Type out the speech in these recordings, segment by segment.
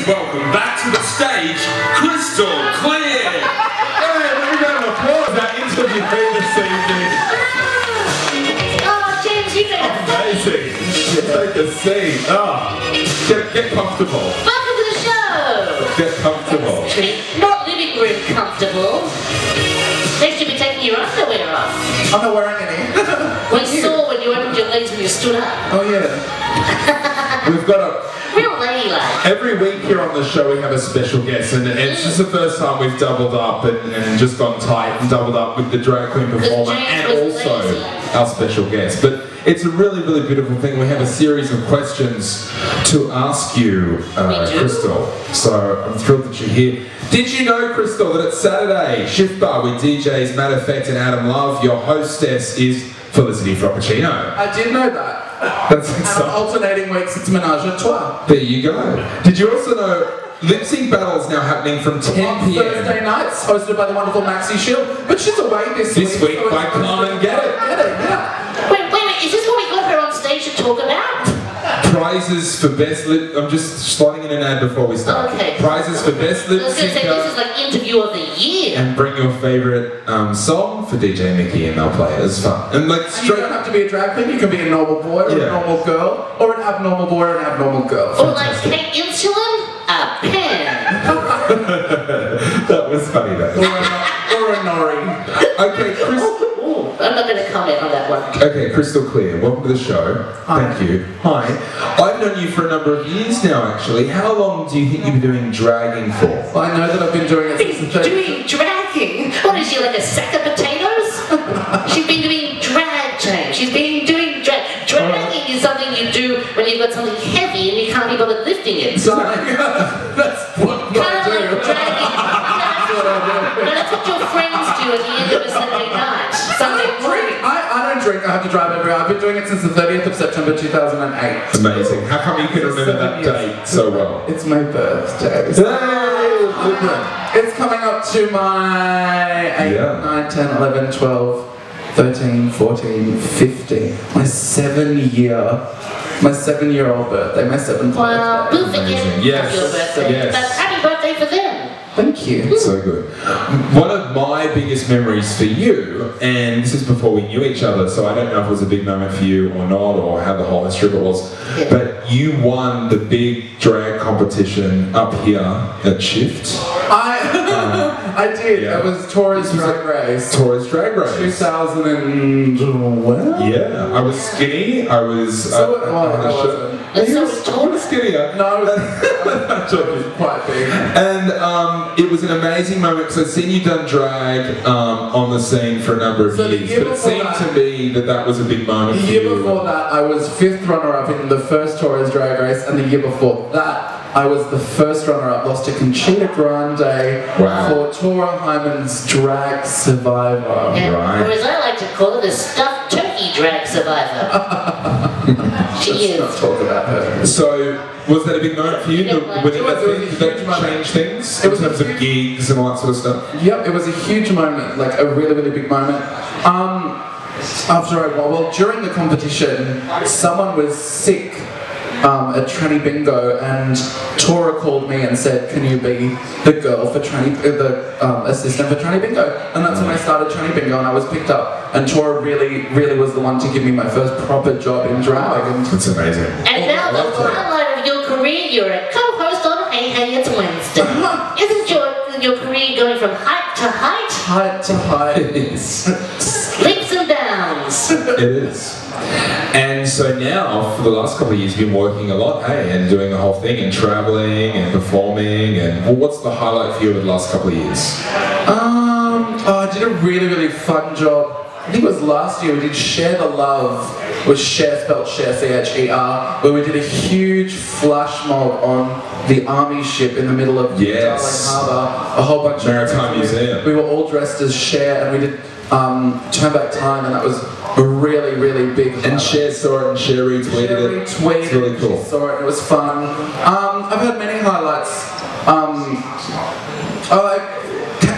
please welcome back to the stage, Krystal Kleer. Hey, let me get an applause. That interview this evening. Oh, James, you made it. Amazing. You take a seat. Ah, get comfortable. Welcome to the show. Get comfortable. Not living room comfortable. They should be taking your underwear off. I'm not wearing any. We saw when you opened your legs when you stood up. Oh yeah. We've got a real ladylike. Every week here on the show we have a special guest, and it's just the first time we've doubled up and just gone tight and doubled up with the drag queen performer and also our special guest. But it's a really, really beautiful thing. We have a series of questions to ask you, Krystal. So I'm thrilled that you're here. Did you know, Krystal, that it's Saturday, Shift Bar with DJs Matt Effect and Adam Love. Your hostess is Felicity Frappuccino. I did know that. That's exciting. And on alternating weeks, it's Menage a Trois. There you go. Did you also know lip sync battles now happening from 10 p.m. Thursday nights, hosted by the wonderful Maxi Shield, but she's away this week. This week, by Come and Get It. Get it, yeah. Wait, is this what we got her on stage to talk about? Prizes for best lip... I'm just sliding in an ad before we start. Okay. Prizes for best lip... I was going to say, this is like interview of the year. And bring your favourite song for DJ Mickey and they'll play it. It's fun. And like straight... You don't have to be a drag queen. You can be a normal boy or a normal girl. Or an abnormal boy or an abnormal girl. Or fantastic. Like take insulin, a pen. That was funny though. Or a nori. Okay, Krystal... I'm not going to comment on that one. Okay, Krystal Kleer, welcome to the show. Hi. Thank you. Hi. I've known you for a number of years now, actually. How long do you think you've been doing dragging for? Well, I know that I've been doing it since... Doing dragging? What is she, like a sack of potatoes? She's been doing drag, James. She's been doing drag. Dragging is something you do when you've got something heavy and you can't be bothered lifting it. So, that's what I do. Like dragging. That's what I do. No, that's what your friends do at the end of a Sunday night. I don't drink, I have to drive everywhere. I've been doing it since the 30th of September 2008. Amazing. How come you can remember that date so well? It's my birthday. So it's coming up to my 8, 9, 10, 11, 12, 13, 14, 15. My seven-year-old birthday. My seventh birthday. Wow, we'll forget your birthday. Yes. But happy birthday for them. Thank you. So good. One of my biggest memories for you, and this is before we knew each other, so I don't know if it was a big moment for you or not, or how the whole history of it was, but you won the big drag competition up here at Shift. I did. Yeah. It was Torres Drag Race. Torres Drag Race. 2012. Yeah. I was skinny. I was... I was skinnier. No, I was quite big. And it was an amazing moment because I'd seen you done drag on the scene for a number of years. But it seemed to me that was a big moment. The year before that, I was 5th runner-up in the first Torres Drag Race, and the year before that, I was the first runner-up, lost to Conchita Grande for Tora Hymen's Drag Survivor. Yeah. Right. Or as I like to call it, the stuffed turkey drag survivor. She is. Let's talk about her. So, was that a big moment for you? Did that change things in terms of gigs and all that sort of stuff? Yep, it was a huge moment, like a really, really big moment. After a while, well, during the competition, someone was sick. At Trannie Bingo, and Tora called me and said, "Can you be the girl for Trannie, the assistant for Trannie Bingo?" And that's when I started Trannie Bingo, and I was picked up. And Tora really, really was the one to give me my first proper job in drag. That's amazing. And now the highlight of your career, you're a co-host on Hey Hey It's Wednesday. Isn't your career going from height to height? Height to height. It is. Leaps and bounds. It is. And so now, for the last couple of years, you've been working a lot, hey, and doing the whole thing, and travelling, and performing, and well, what's the highlight for you over the last couple of years? I did a really, really fun job. I think it was last year, we did Share the Love, with Cher, spelled Cher, C-H-E-R, where we did a huge flash mob on the army ship in the middle of Darling Harbour, a whole bunch of... Maritime Museum. We were all dressed as Cher, and we did Turn Back Time, and that was... a really, really big highlight. And Cher saw it and Cher retweeted it. It's really cool. She saw it and it was fun. I've had many highlights. I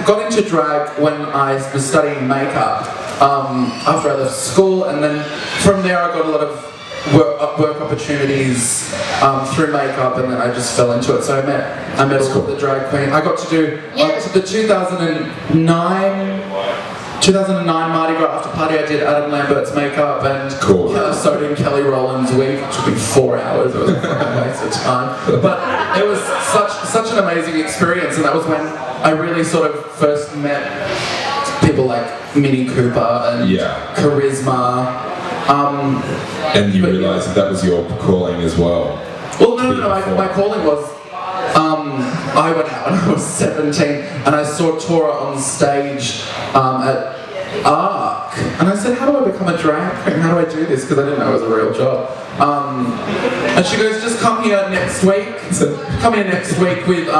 got into drag when I was studying makeup after I left school, and then from there I got a lot of work opportunities through makeup, and then I just fell into it. So I met all the drag queen. I got to do the 2009 Mardi Gras after party. I did Adam Lambert's makeup and Soda and Kelly Rowland's wig. It took me 4 hours. It was a waste of time, but it was such an amazing experience, and that was when I really sort of first met people like Minnie Cooper and Charisma. And you realised that was your calling as well. Well, no. My calling was, I went out when I was 17 and I saw Tora on stage at Arc, and I said, how do I become a drag queen? How do I do this? Because I didn't know it was a real job. And she goes, just come here next week. So come here next week with a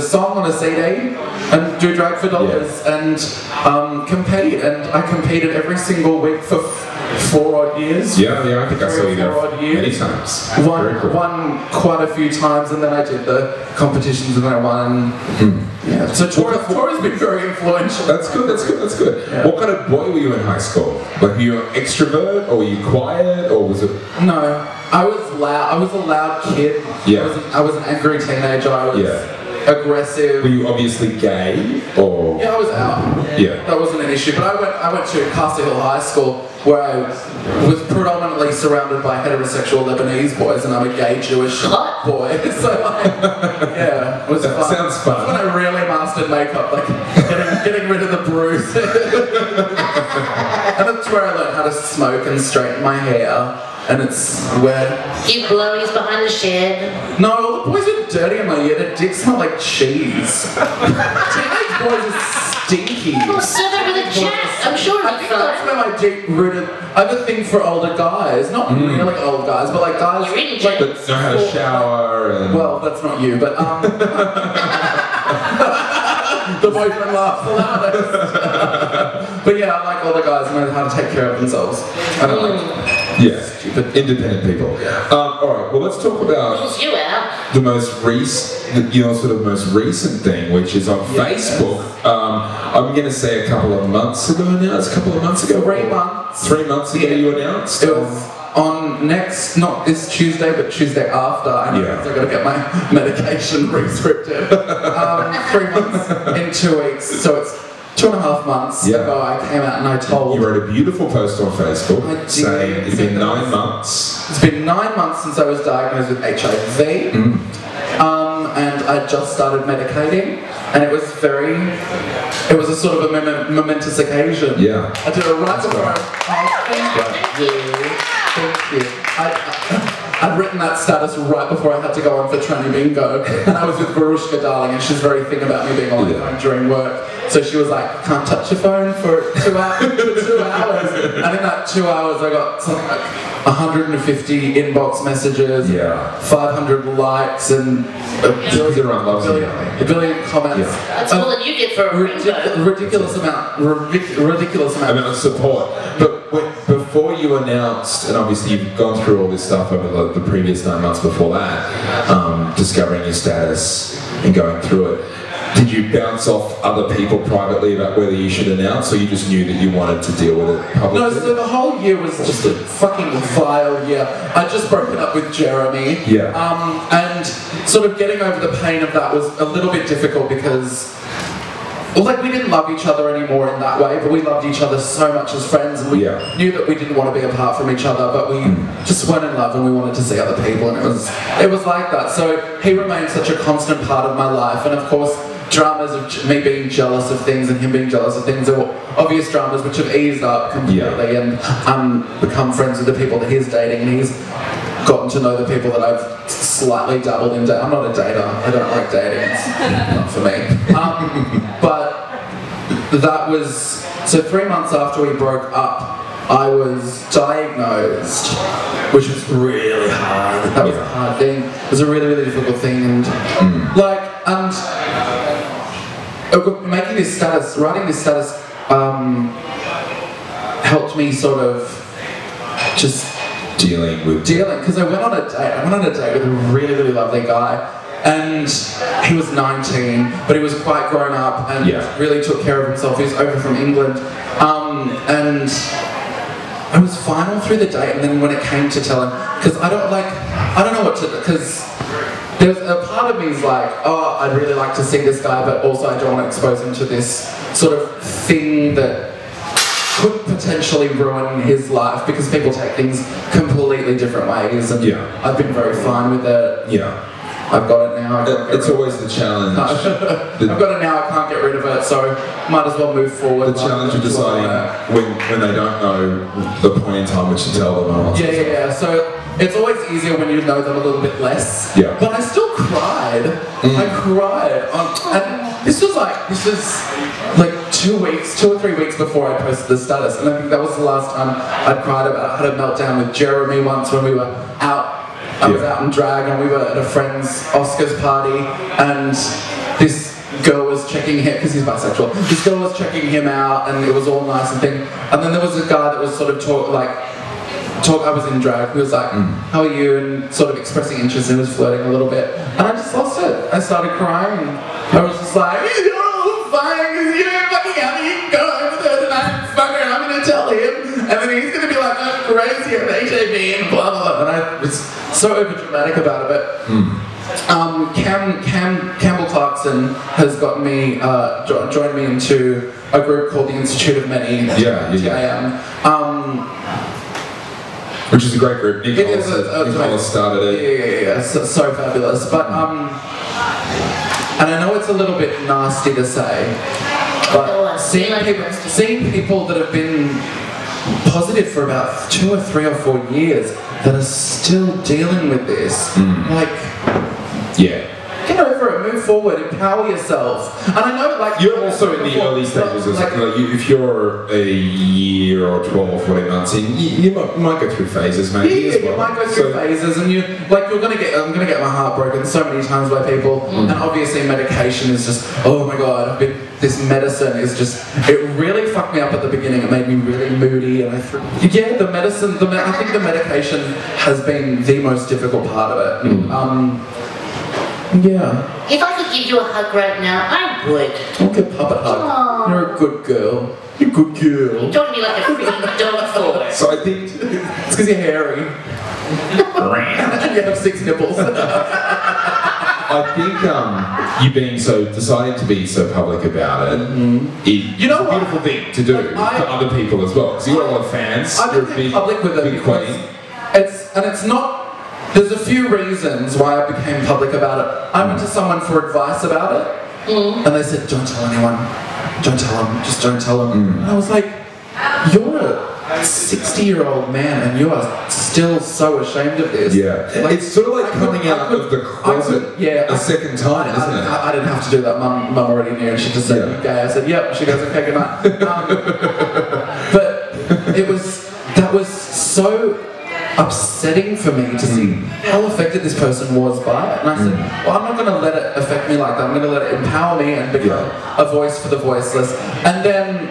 song on a CD and do drag for dollars and compete. And I competed every single week for 4 odd years. Yeah, I think I saw you there many times. Won quite a few times, and then I did the competitions and I won. Mm-hmm. Yeah. So Tora's been very influential. That's good. Yeah. What kind of boy were you in high school? Like, were you an extrovert or were you quiet or was it? No. I was loud. I was a loud kid. Yeah. I was an angry teenager. I was aggressive. Were you obviously gay? Or yeah, I was out. Yeah. That wasn't an issue. But I went to Castle Hill High School, where I was predominantly surrounded by heterosexual Lebanese boys, and I'm a gay Jewish boy. So it was that fun. Sounds fun. That's when I really mastered makeup, like getting rid of the bruise. And that's where I learned how to smoke and straighten my hair. And it's where... You blowies behind the shed. No, all the boys are dirty in my year. Their dicks smell like cheese. Teenage boys are stinky. Well, serve it with a chest. I'm sure it'll be fun. I think that's where my deep-rooted... I have a thing for older guys. Not really old guys, but like guys... You're in jail. Like, that know how to shower and... Well, that's not you, but... The boyfriend laughs the loudest. But yeah, I like older guys who know how to take care of themselves. I don't like... Stupid independent people. Alright, well, let's talk about the most recent, thing, which is on Facebook. I'm going to say a couple of months ago now. It's a couple of months ago. 3 months. 3 months ago you announced? It was on not this Tuesday, but Tuesday after. I've got to get my medication re-scripted. 3 months in 2 weeks, so it's 2.5 months ago, I came out and I told... You wrote a beautiful post on Facebook saying it's been 9 months. It's been 9 months since I was diagnosed with HIV, and I just started medicating, and it was a sort of a momentous occasion. Yeah. I did a right before Thank you. I'd written that status right before I had to go on for Trannie Bingo, and I was with Verushka Darling, and she's very thin about me being on the phone during work. So she was like, can't touch your phone for 2 hours. And in that 2 hours, I got something like 150 inbox messages, 500 likes, and a billion comments. Yeah. That's more than you get for a ridiculous amount of support. But before you announced, and obviously you've gone through all this stuff over the previous 9 months before that, discovering your status and going through it, did you bounce off other people privately about whether you should announce, or you just knew that you wanted to deal with it publicly? No, so the whole year was just a fucking vile year. I'd just broken up with Jeremy, and sort of getting over the pain of that was a little bit difficult because... Well, like, we didn't love each other anymore in that way, but we loved each other so much as friends, and we knew that we didn't want to be apart from each other, but we just weren't in love and we wanted to see other people, and it was like that. So he remained such a constant part of my life, and of course dramas of me being jealous of things and him being jealous of things are obvious dramas which have eased up completely and become friends with the people that he's dating, and he's gotten to know the people that I've slightly dabbled in. I'm not a dater. I don't like dating. It's not for me. But that was... So 3 months after we broke up, I was diagnosed, which was really hard. That was a hard thing. It was a really, really difficult thing. And making this status, writing this status, helped me sort of just... Dealing, because I went on a date with a really, really lovely guy, and he was 19, but he was quite grown up and really took care of himself. He was over from England, and I was final through the day, and then when it came to telling, because I don't know what to do, because there's a part of me is like, oh, I'd really like to see this guy, but also I don't want to expose him to this sort of thing that could potentially ruin his life, because people take things completely different ways, and yeah. I've been very fine with it. Yeah. I've got it now. It's always the challenge. I've got it now, I can't get rid of it, so might as well move forward. The challenge of deciding when they don't know the point in time which to tell them. Yeah, yeah, yeah. So it's always easier when you know them a little bit less. Yeah. But I still cried. Mm. I cried. And this was like 2 or 3 weeks before I posted the status. And I think that was the last time I'd cried about it. I had a meltdown with Jeremy once when we were out. I was out in drag, and we were at a friend's Oscars party, and this girl was checking him, because he's bisexual, this girl was checking him out, and it was all nice and thing, and then there was a guy that was sort of I was in drag, who was like, how are you, and sort of expressing interest, and was flirting a little bit, and I just lost it. I started crying. I was just like, you're all fine, you don't fucking have me, go over there tonight, fucker, I'm gonna tell him, and then he's gonna be like, I'm crazy, I'm HIV, and blah, blah, blah, and I was so over dramatic about it, but Cam Campbell-Clarkson has got me, joined me into a group called the Institute of Many. Yeah, yeah. Which is a great group. Nicole started it. Yeah, so fabulous. But and I know it's a little bit nasty to say, but seeing people that have been positive for about 2 or 3 or 4 years that are still dealing with this. Like, yeah. Get over it, move forward, empower yourself. And I know, like, you're also in the early stages of something. Like, if you're a year or 12 or 14 months in, you might go through phases, maybe. Yeah, you might go through phases, and I'm gonna get my heart broken so many times by people. And obviously, medication is just, oh my god, this medicine is just, it really fucked me up at the beginning. It made me really moody, and I think the medication has been the most difficult part of it. Yeah. If I could give you a hug right now, I would. Okay, puppet hug. Aww. You're a good girl. You're a good girl. You don't be like a freaking dog forward. So I think it's because you're hairy. You have 6 nipples. I think you being deciding to be so public about it, is a beautiful thing to do for other people as well. So you've got a lot of fans. You're a big, public with big queen. It's not. There's a few reasons why I became public about it. I went to someone for advice about it, and they said, don't tell anyone. Don't tell them. Just don't tell them. And I was like, you're a 60-year-old man, and you are still so ashamed of this. Yeah. Like, it's sort of like coming out of the closet a second time, isn't it? I didn't have to do that. Mum already knew, and she just said, you're gay. I said, yep. She goes, okay, good night. But that was so upsetting for me to see how affected this person was by it. And I said, well, I'm not going to let it affect me like that. I'm going to let it empower me and become a voice for the voiceless. And then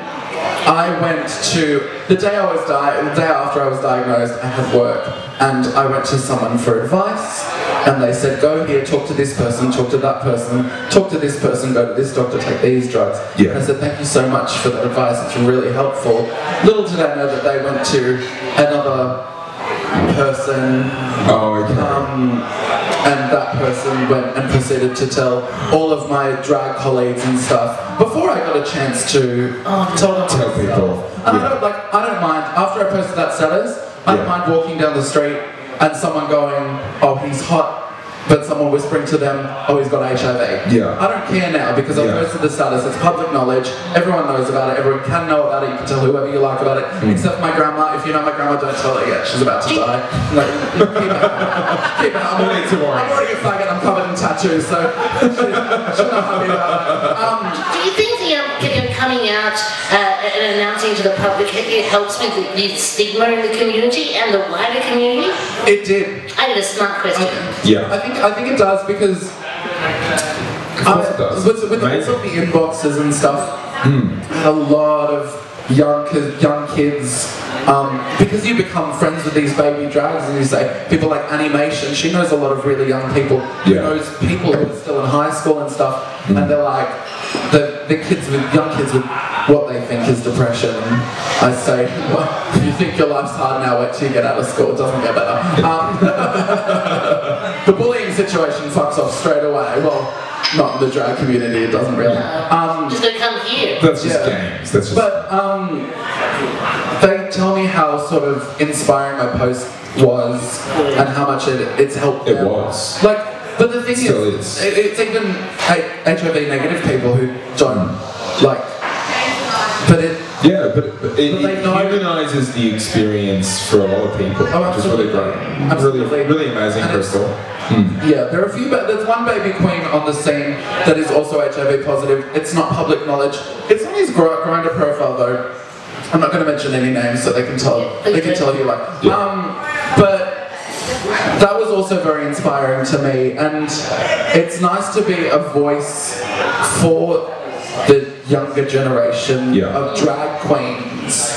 I went to, the day after I was diagnosed, I had work. And I went to someone for advice. And they said, go here, talk to this person, talk to that person, talk to this person, go to this doctor, take these drugs. Yeah. And I said, thank you so much for that advice. It's really helpful. Little did I know that they went to another person, and that person went and proceeded to tell all of my drag colleagues and stuff before I got a chance to tell people. And I don't mind. After I posted that status, I don't mind walking down the street and someone going, "Oh, he's hot," but someone whispering to them, "Oh, he's got HIV." Yeah. I don't care now because I've posted the status. It's public knowledge. Everyone knows about it. Everyone can know about it. You can tell whoever you like about it, except my grandma. If you know my grandma, don't tell her yet. She's about to die. Like, keep it. I'm already a faggot. I'm covered in tattoos, so she's not happy about it. Do you think the coming out and announcing to the public it helps with the stigma in the community and the wider community? It did. I did a smart question. Yeah. I think it does because with all the inboxes and stuff, I had a lot of young kids, because you become friends with these baby drags, and you say, people like Animation, she knows a lot of really young people, who knows people who are still in high school and stuff, and they're like, young kids with what they think is depression. And I say, well, you think your life's hard now, wait till you get out of school, it doesn't get better. The bullying situation fucks off straight away. Well, not in the drag community, it doesn't really. Just don't come here. That's just games. That's just... But they tell me how sort of inspiring my post was and how much it's helped them. It was. Like, but the thing is, it's even HIV negative people who don't like. But it humanises the experience for a lot of people, which is really great. Really amazing, Krystal. Yeah, there are a few, but there's one baby queen on the scene that is also HIV positive. It's not public knowledge. It's on his Grindr profile though. I'm not going to mention any names, so they can tell. They can tell you like. But. That was also very inspiring to me, and it's nice to be a voice for the younger generation of drag queens.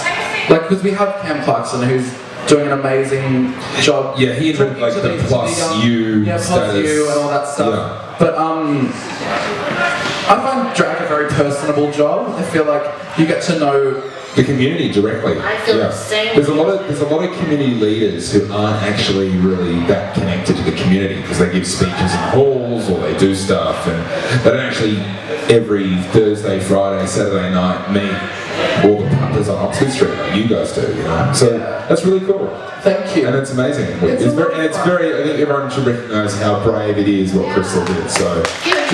Like, because we have Cam Clarkson, who's doing an amazing job. Yeah, he invented like the plus you and all that stuff. Yeah. But I find drag a very personable job. I feel like you get to know the community directly. I feel the same. There's a lot of community leaders who aren't actually really that connected to the community because they give speeches in halls or they do stuff, and they don't actually every Thursday, Friday, Saturday night meet all the punters on Oxford Street like you guys do. You know, so that's really cool. Thank you. And it's amazing. It's very. I think everyone should recognise how brave it is what Krystal did. So. Give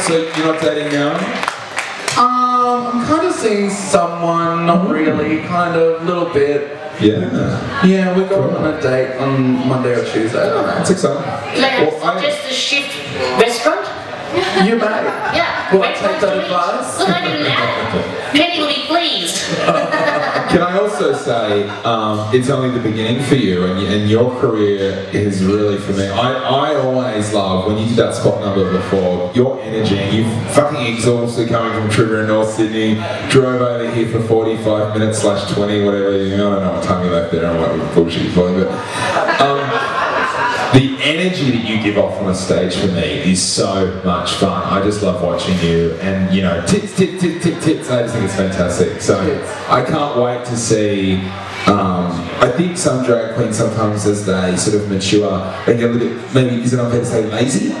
So you're not dating now? I'm kind of seeing someone, not really, kind of, a little bit. Yeah. Yeah, we're going on a date on Monday or Tuesday. Oh, that's exciting. Well, just the Shift restaurant? You may. Yeah. Well, I take that advice. Look, I do now. Penny will be pleased. Can I also say, it's only the beginning for you, and your career is really for me. I always love, when you did that spot number before, your energy, you fucking exhausted coming from Trigger in North Sydney, drove over here for 45 minutes / 20, whatever, you know, I don't know what time you're back there and what bullshit you're following, but... the energy that you give off on a stage for me is so much fun. I just love watching you, and you know, tits. I just think it's fantastic. So I can't wait to see. I think some drag queens sometimes, as they sort of mature, they get a little bit. Maybe is it unfair to say lazy?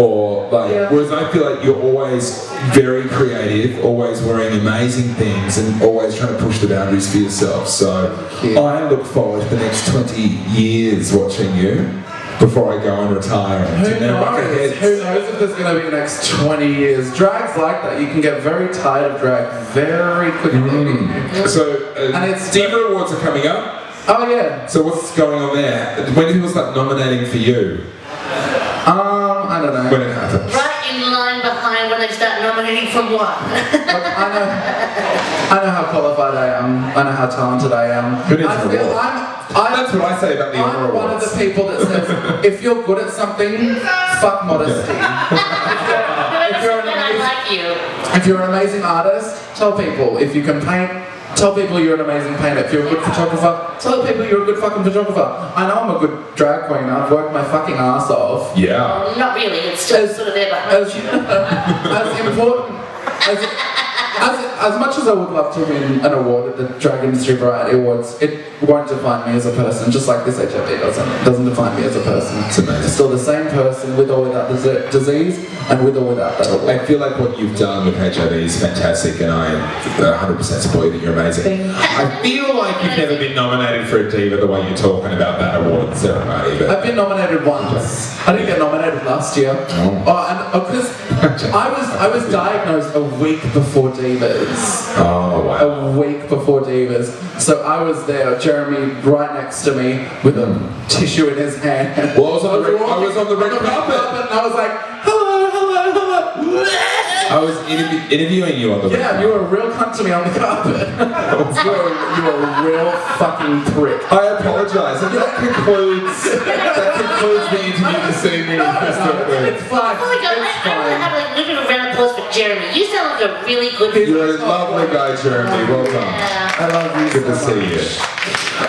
Or like, whereas I feel like you're always very creative, always wearing amazing things, and always trying to push the boundaries for yourself. So I look forward to the next 20 years watching you. Before I go and retire. Who knows if there's going to be the next 20 years. Drag's like that. You can get very tired of drag very quickly. So, Diva Awards are coming up. Oh, yeah. So what's going on there? When people start nominating for you? I don't know. When it happens. Right in line behind when they start nominating for what? Like, I know how qualified I am. I know how talented I am. That's what I say about the honor awards. I'm one of the people that says, if you're good at something, fuck modesty. If you're an amazing artist, tell people. If you can paint, tell people you're an amazing painter. If you're a good photographer, tell people you're a good fucking photographer. I know I'm a good drag queen. I've worked my fucking ass off. Yeah. Not really. It's just sort of there behind you. As important as much as I would love to win an award at the Drag Industry Variety Awards, it won't define me as a person, just like this HIV doesn't define me as a person. It's amazing. Still the same person with or without the disease, and with or without that award. I feel like what you've done with HIV is fantastic, and I 100% support you that you're amazing. I feel like you've never been nominated for a Diva the way you're talking about that award ceremony. But I've been nominated once. I didn't get nominated last year. I was diagnosed a week before Divas. Oh, wow. A week before Divas. So I was there, Jeremy right next to me with a tissue in his hand. Well, I was on the red carpet. And I was like, hello. I was interviewing you on the red carpet. Yeah, you were a real cunt to me on the carpet. you were a real fucking prick. I apologise. And that concludes the interview this evening. It's fine. Oh my God, I want to have a little round applause for Jeremy. You sound like a really good person. You're a lovely guy, Jeremy. Welcome. I love you. Good to see you.